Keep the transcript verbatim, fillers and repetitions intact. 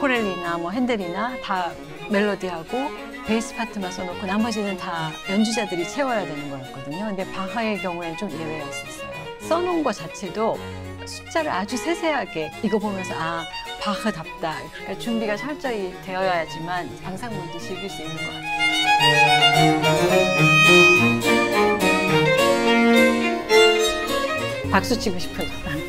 코렐리나 뭐 핸델이나 다 멜로디하고 베이스 파트만 써놓고 나머지는 다 연주자들이 채워야 되는 거였거든요. 근데 바하의 경우에는 좀 예외였었어요. 써놓은 거 자체도 숫자를 아주 세세하게 이거 보면서 아, 바흐답다. 그러니까 준비가 철저히 되어야지만 방상문도 즐길 수 있는 것 같아요. 박수 치고 싶어요.